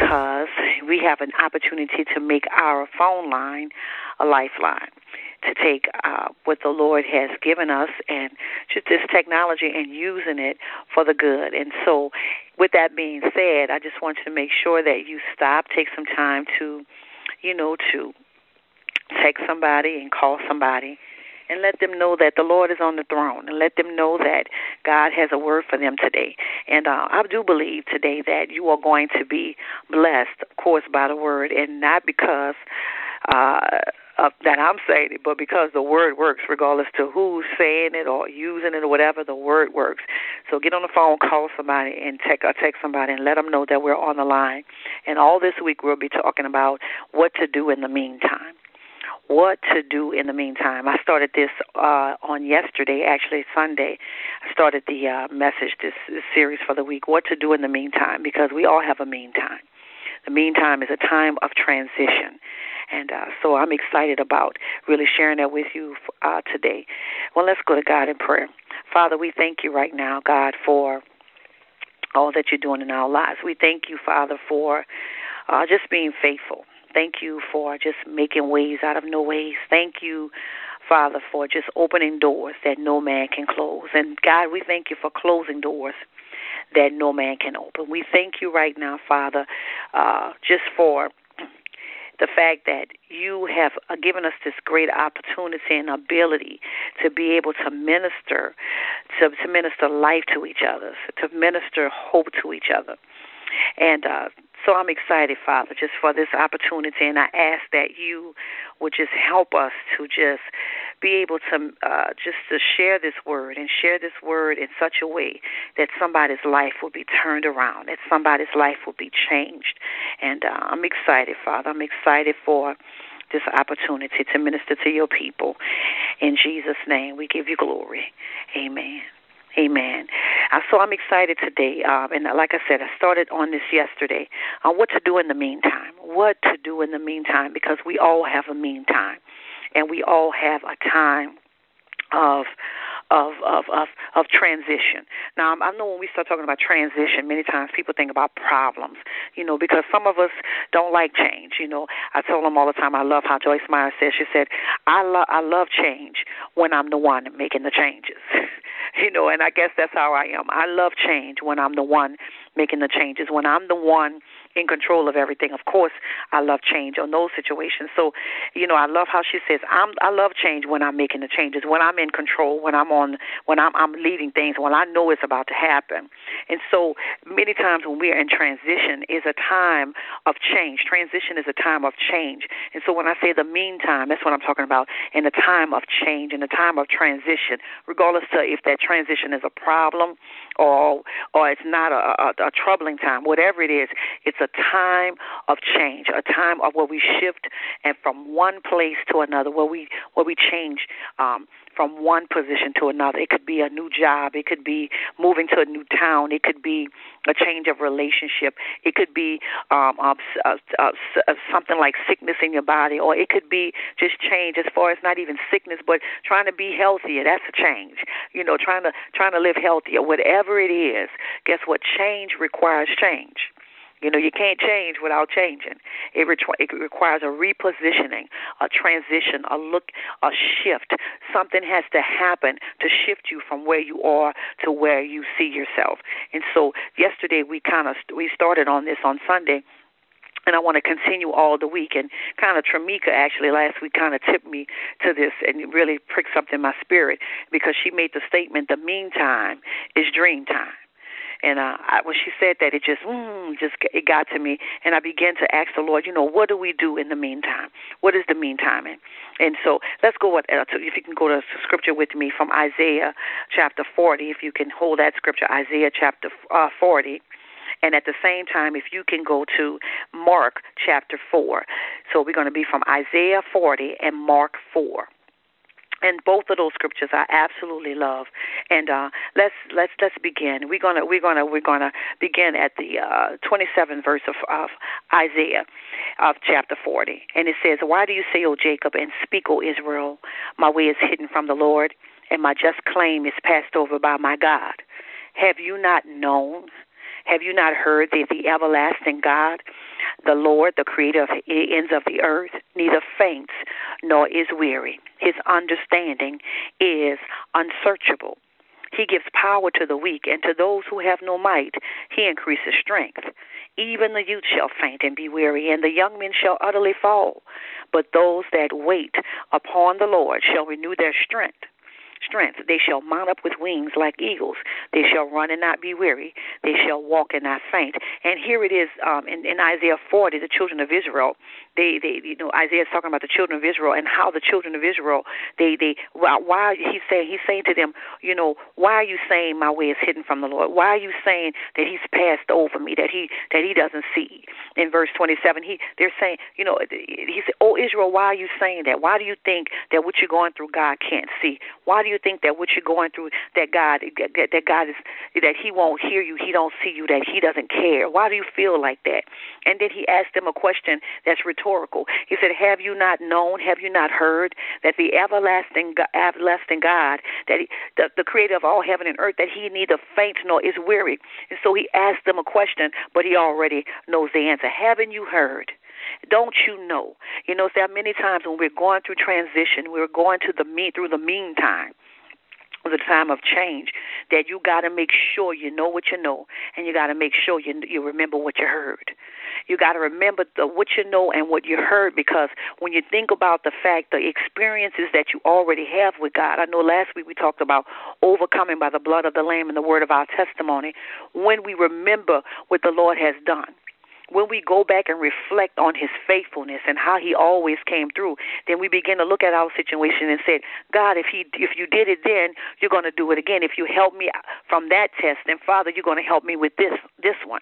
because we have an opportunity to make our phone line a lifeline, to take what the Lord has given us and just this technology and using it for the good. And so with that being said, I just want you to make sure that you stop, take some time to, to text somebody and call somebody and let them know that the Lord is on the throne, and let them know that God has a word for them today. And I do believe today that you are going to be blessed, of course, by the word, and not because that I'm saying it, but because the word works, regardless to who's saying it or using it or whatever, the word works. So get on the phone, call somebody, and text somebody and let them know that we're on the line. And all this week we'll be talking about what to do in the meantime. What to do in the meantime. I started this on yesterday, actually Sunday. I started the message, this series for the week, what to do in the meantime, because we all have a meantime. The meantime is a time of transition. And so I'm excited about really sharing that with you today. Well, let's go to God in prayer. Father, we thank you right now, God, for all that you're doing in our lives. We thank you, Father, for just being faithful. Thank you for just making ways out of no ways. Thank you, Father, for just opening doors that no man can close. And God, we thank you for closing doors that no man can open. We thank you right now, Father, just for the fact that you have given us this great opportunity and ability to be able to minister, to minister life to each other, to minister hope to each other. And so I'm excited, Father, just for this opportunity, and I ask that you would just help us to just be able to just to share this word and share this word in such a way that somebody's life will be turned around, that somebody's life will be changed. And I'm excited, Father. I'm excited for this opportunity to minister to your people. In Jesus' name, we give you glory. Amen. Amen. So I'm excited today, and like I said, I started on this yesterday, on what to do in the meantime. What to do in the meantime, because we all have a meantime, and we all have a time of transition. Now, I know when we start talking about transition, many times people think about problems, because some of us don't like change. I told them all the time, I love how Joyce Meyer says, she said, I love change when I'm the one making the changes. And I guess that's how I am. I love change when I'm the one making the changes, when I'm the one in control of everything. Of course, I love change on those situations. So, I love how she says, I love change when I'm making the changes, when I'm in control, when I'm leading things, when I know it's about to happen. And so many times when we are in transition is a time of change. Transition is a time of change. And so when I say the meantime, that's what I'm talking about, in a time of change, in a time of transition, regardless to if that transition is a problem or it's not a troubling time, whatever it is, it's a time of change, a time of where we shift and from one place to another, where we change from one position to another. It could be a new job. It could be moving to a new town. It could be a change of relationship. It could be something like sickness in your body, or it could be just change as far as not even sickness, but trying to be healthier. That's a change. Trying to live healthier. Whatever it is, guess what? Change requires change. You can't change without changing. It requires a repositioning, a transition, a look, a shift. Something has to happen to shift you from where you are to where you see yourself. And so yesterday we started on this on Sunday. And I want to continue all the week. And kind of Tramika actually last week kind of tipped me to this and it really pricked something in my spirit, because she made the statement, the meantime is dream time. And when she said that, it just it got to me, and I began to ask the Lord, what do we do in the meantime? What is the meantime in? And so let's go, if you can go to scripture with me from Isaiah chapter 40, if you can hold that scripture, Isaiah chapter 40. And at the same time, if you can go to Mark chapter 4. So we're going to be from Isaiah 40 and Mark 4. And both of those scriptures I absolutely love. And let's begin. We're gonna begin at the 27th verse of Isaiah of chapter 40. And it says, "Why do you say, O Jacob, and speak, O Israel? My way is hidden from the Lord, and my just claim is passed over by my God. Have you not known? Have you not heard that the everlasting God, the Lord, the creator of the ends of the earth, neither faints nor is weary. His understanding is unsearchable. He gives power to the weak, and to those who have no might, he increases strength. Even the youth shall faint and be weary, and the young men shall utterly fall. But those that wait upon the Lord shall renew their strength. They shall mount up with wings like eagles. They shall run and not be weary. They shall walk and not faint. And here it is in Isaiah 40, the children of Israel. Isaiah is talking about the children of Israel and how the children of Israel. He's saying to them, why are you saying my way is hidden from the Lord? Why are you saying that He's passed over me? That He doesn't see? In verse 27, they're saying, He said, "Oh Israel, why are you saying that? Why do you think that what you're going through God can't see? Why do you think that what you're going through, that God He won't hear you, He don't see you, that He doesn't care? Why do you feel like that?" And then He asked them a question that's rhetorical. He said, "Have you not known? Have you not heard that the everlasting God, that the Creator of all heaven and earth, that He neither faints nor is weary?" And so He asked them a question, but He already knows the answer. Haven't you heard? Don't you know? There are many times when we're going through transition, we're going through the meantime, the time of change, that you got to make sure you know what you know, and you got to make sure you remember what you heard. You got to remember what you know and what you heard, because when you think about the fact, the experiences that you already have with God, I know last week we talked about overcoming by the blood of the Lamb and the word of our testimony. When we remember what the Lord has done, when we go back and reflect on His faithfulness and how He always came through, then we begin to look at our situation and say, God, if you did it then, you're going to do it again. If you help me from that test, then, Father, you're going to help me with this one.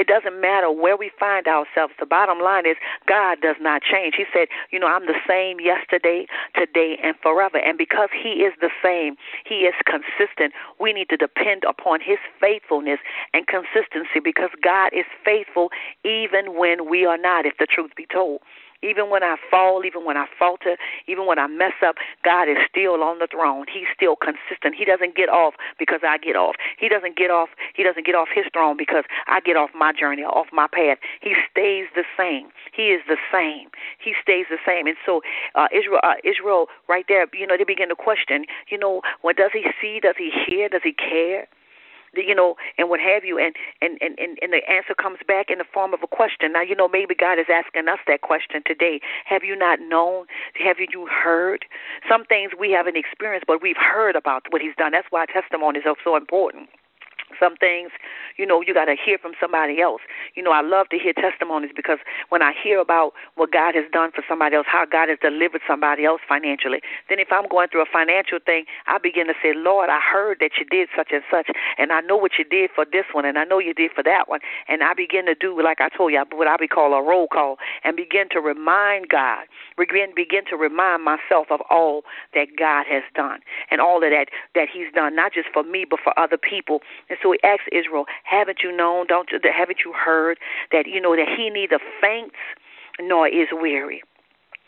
It doesn't matter where we find ourselves. The bottom line is God does not change. He said, I'm the same yesterday, today, and forever. And because He is the same, He is consistent, we need to depend upon His faithfulness and consistency, because God is faithful even when we are not, if the truth be told. Even when I fall, even when I falter, even when I mess up, God is still on the throne. He's still consistent. He doesn't get off because I get off. He doesn't get off His throne because I get off my journey, off my path. He stays the same. He is the same. He stays the same. And so Israel, right there, they begin to question, well, does He see? Does He hear? Does He care? And what have you, and the answer comes back in the form of a question. Now, maybe God is asking us that question today. Have you not known? Have you heard? Some things we haven't experienced, but we've heard about what He's done. That's why testimonies are so important. Some things, you got to hear from somebody else. I love to hear testimonies, because when I hear about what God has done for somebody else, how God has delivered somebody else financially, then if I'm going through a financial thing, I begin to say, Lord, I heard that you did such and such, and I know what you did for this one, and I know you did for that one. And I begin to do, like I told you, what I would call a roll call, and begin to remind God, begin to remind myself of all that God has done, and all of that He's done, not just for me, but for other people. So He asks Israel, haven't you known? Haven't you heard that that He neither faints nor is weary?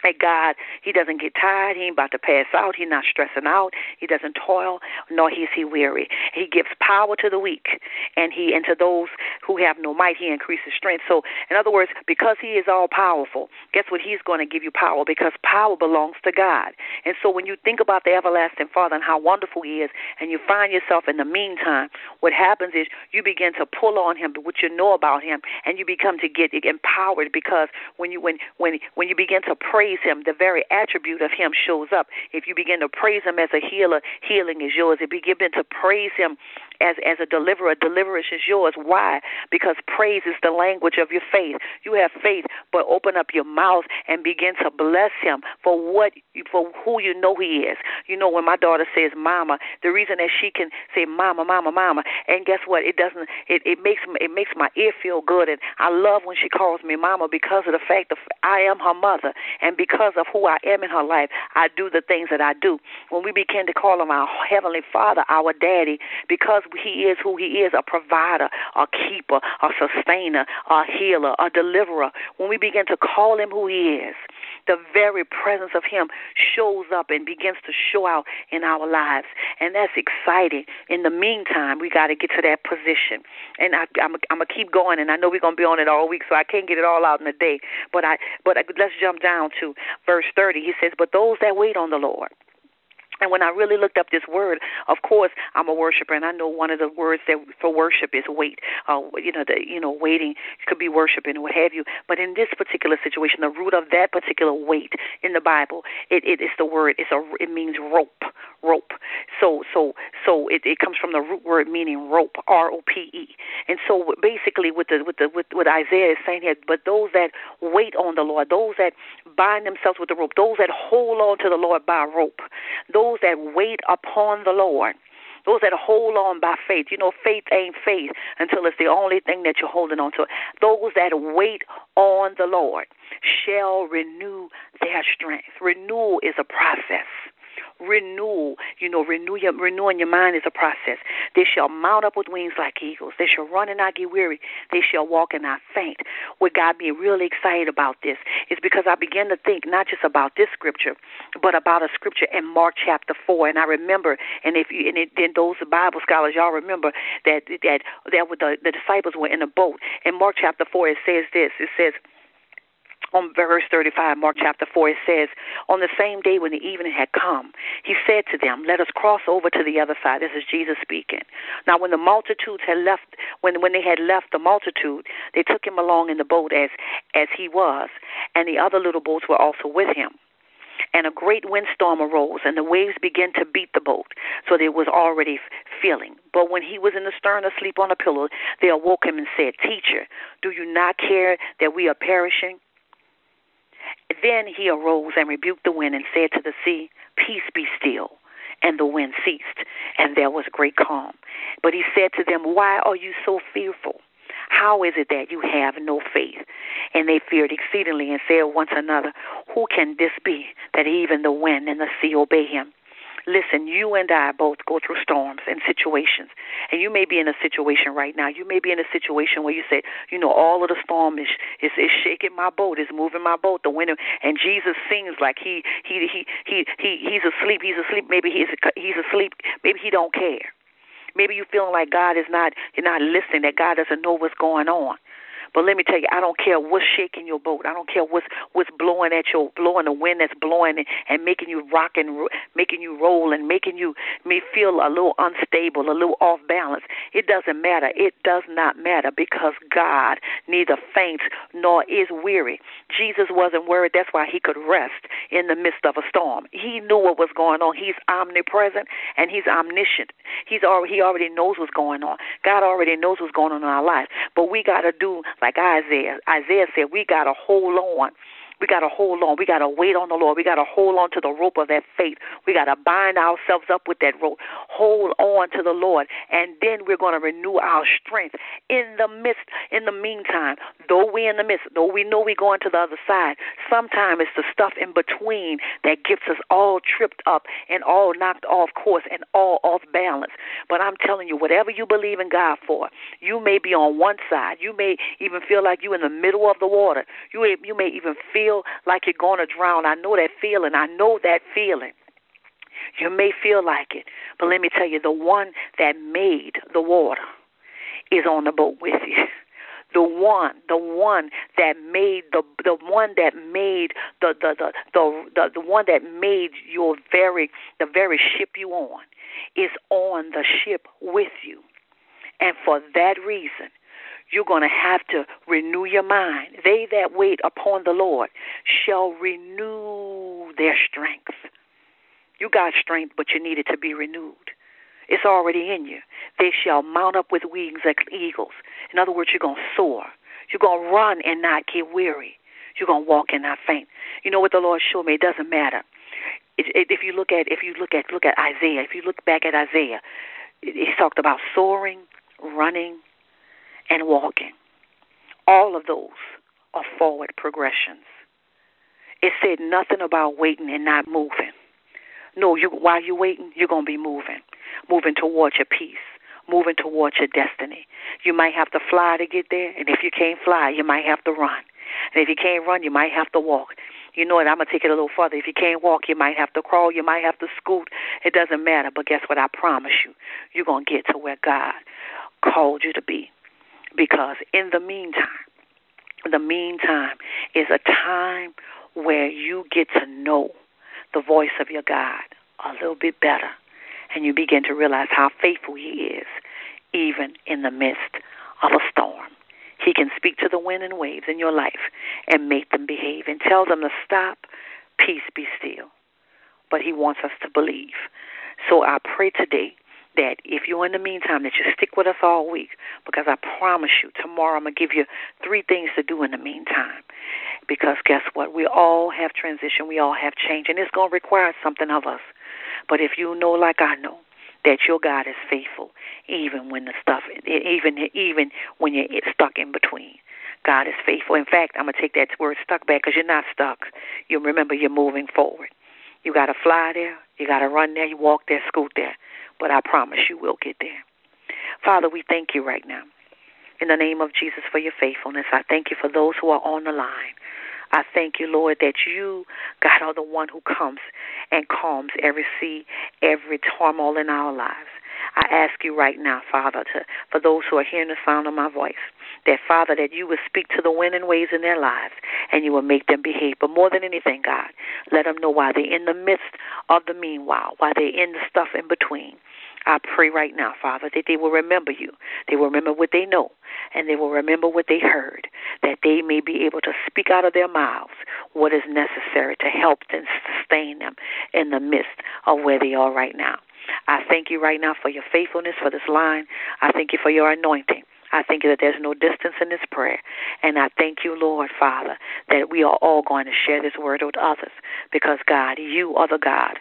That God, He doesn't get tired. He ain't about to pass out. He's not stressing out. He doesn't toil, nor is He weary. He gives power to the weak, and to those who have no might, He increases strength. So, in other words, because He is all-powerful, guess what? He's going to give you power, because power belongs to God. And so when you think about the everlasting Father and how wonderful He is, and you find yourself in the meantime, what happens is you begin to pull on Him, what you know about Him, and you become to get empowered, because when you begin to pray Him, the very attribute of Him shows up. If you begin to praise Him as a healer, healing is yours. If you begin to praise Him as a deliverer, deliverance is yours. Why? Because praise is the language of your faith. You have faith, but open up your mouth and begin to bless Him for who you know He is. When my daughter says Mama, the reason that she can say Mama, Mama, Mama, and guess what? It makes my ear feel good, and I love when she calls me Mama, because of the fact that I am her mother, and because of who I am in her life, I do the things that I do. When we begin to call Him our Heavenly Father, our Daddy, because He is who He is, a provider, a keeper, a sustainer, a healer, a deliverer. When we begin to call Him who He is, the very presence of Him shows up and begins to show out in our lives, and that's exciting. In the meantime, we got to get to that position, and I'm going to keep going, and I know we're going to be on it all week, so I can't get it all out in a day, but let's jump down to verse 30. He says, but those that wait on the Lord. And when I really looked up this word, of course, I'm a worshiper, and I know one of the words that for worship is wait. Waiting could be worship and what have you. But in this particular situation, the root of that particular wait in the Bible, it is the word. It means rope. So it comes from the root word meaning rope, R-O-P-E. And so basically, what Isaiah is saying here, but those that wait on the Lord, those that bind themselves with the rope, those that hold on to the Lord by rope, those that wait upon the Lord, those that hold on by faith. You know, faith ain't faith until it's the only thing that you're holding on to. Those that wait on the Lord shall renew their strength. Renewal is a process. Renewing your mind is a process. They shall mount up with wings like eagles. They shall run and not get weary. They shall walk and not faint. What got me really excited about this is because I began to think not just about this scripture, but about a scripture in Mark chapter 4. And I remember, and those Bible scholars, y'all remember that the disciples were in a boat. In Mark chapter 4, it says this. It says, on verse 35, Mark chapter 4, it says, on the same day when the evening had come, He said to them, let us cross over to the other side. This is Jesus speaking. Now, when the multitudes had left, when they had left the multitude, they took Him along in the boat as He was, and the other little boats were also with Him. And a great windstorm arose, and the waves began to beat the boat, so that it was already filling. But when He was in the stern asleep on a pillow, they awoke Him and said, Teacher, do you not care that we are perishing? Then He arose and rebuked the wind and said to the sea, Peace, be still. And the wind ceased, and there was great calm. But He said to them, Why are you so fearful? How is it that you have no faith? And they feared exceedingly and said one to another, Who can this be that even the wind and the sea obey Him? Listen, you and I both go through storms and situations, and you may be in a situation right now. You may be in a situation where you say, all of the storm is shaking my boat, it's moving my boat, the wind, and Jesus seems like he's asleep. Maybe he's asleep. Maybe He don't care. Maybe you feeling like you're not listening, that God doesn't know what's going on. But let me tell you, I don't care what's shaking your boat. I don't care what's blowing the wind that's blowing and making you rock and making you roll and making you may feel a little unstable, a little off balance. It doesn't matter. It does not matter because God neither faints nor is weary. Jesus wasn't worried. That's why He could rest in the midst of a storm. He knew what was going on. He's omnipresent and He's omniscient. He already knows what's going on. God already knows what's going on in our life. But we got to do like Isaiah said, we got to hold on. We got to hold on. We got to wait on the Lord. We got to hold on to the rope of that faith. We got to bind ourselves up with that rope. Hold on to the Lord, and then we're going to renew our strength in the meantime, though we know we're going to the other side, sometimes it's the stuff in between that gets us all tripped up and all knocked off course and all off balance. But I'm telling you, whatever you believe in God for, you may be on one side. You may even feel like you're in the middle of the water. You may even feel like you're going to drown. I know that feeling. I know that feeling. You may feel like it, but let me tell you, the one that made the water is on the boat with you. The very ship you on is on the ship with you, and for that reason, you're going to have to renew your mind. They that wait upon the Lord shall renew their strength. You got strength, but you need it to be renewed. It's already in you. They shall mount up with wings like eagles. In other words, you're going to soar. You're going to run and not get weary. You're going to walk and not faint. You know what the Lord showed me? It doesn't matter. If you look back at Isaiah, he talked about soaring, running, and walking. All of those are forward progressions. It said nothing about waiting and not moving. No, while you're waiting, you're going to be moving towards your peace, moving towards your destiny. You might have to fly to get there, and if you can't fly, you might have to run. And if you can't run, you might have to walk. You know it, I'm going to take it a little further. If you can't walk, you might have to crawl, you might have to scoot. It doesn't matter, but guess what? I promise you, you're going to get to where God called you to be. Because in the meantime is a time where you get to know the voice of your God a little bit better, and you begin to realize how faithful He is, even in the midst of a storm. He can speak to the wind and waves in your life and make them behave and tell them to stop, peace be still. But He wants us to believe. So I pray today that if you're in the meantime, that you stick with us all week, because I promise you, tomorrow I'm going to give you 3 things to do in the meantime. Because guess what? We all have transition. We all have change. And it's going to require something of us. But if you know, like I know, that your God is faithful, even when you're stuck in between. God is faithful. In fact, I'm going to take that word stuck back, because you're not stuck. You remember, you're moving forward. You got to fly there. You got to run there. You walk there, scoot there. But I promise you will get there. Father, we thank you right now. In the name of Jesus, for your faithfulness. I thank you for those who are on the line. I thank you, Lord, that you, God, are the one who comes and calms every sea, every turmoil in our lives. I ask you right now, Father, for those who are hearing the sound of my voice, that, Father, that you will speak to the wind and waves in their lives, and you will make them behave. But more than anything, God, let them know why they're in the midst of the meanwhile, why they're in the stuff in between. I pray right now, Father, that they will remember you. They will remember what they know, and they will remember what they heard, that they may be able to speak out of their mouths what is necessary to help and sustain them in the midst of where they are right now. I thank you right now for your faithfulness for this line. I thank you for your anointing. I thank you that there's no distance in this prayer. And I thank you, Lord, Father, that we are all going to share this word with others, because, God, you are the God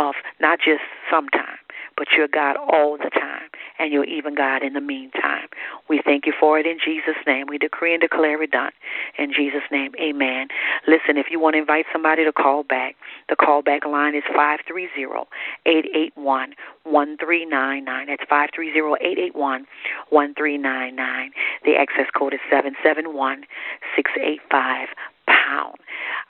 of not just sometimes, but you're God all the time, and you're even God in the meantime. We thank you for it in Jesus' name. We decree and declare it done. In Jesus' name, amen. Listen, if you want to invite somebody to call back, the callback line is 530-881-1399. That's 530-881-1399. The access code is 771-685-POUND.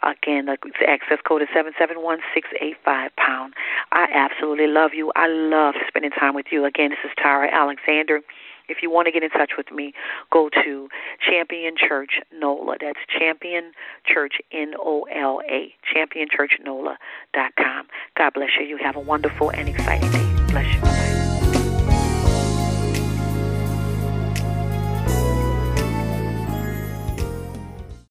Again, the access code is 771-685-POUND. I absolutely love you. I love spending time with you. Again, this is Tara Alexander. If you want to get in touch with me, go to Champion Church NOLA. That's Champion Church NOLA, championchurchnola.com. God bless you. You have a wonderful and exciting day. Bless you.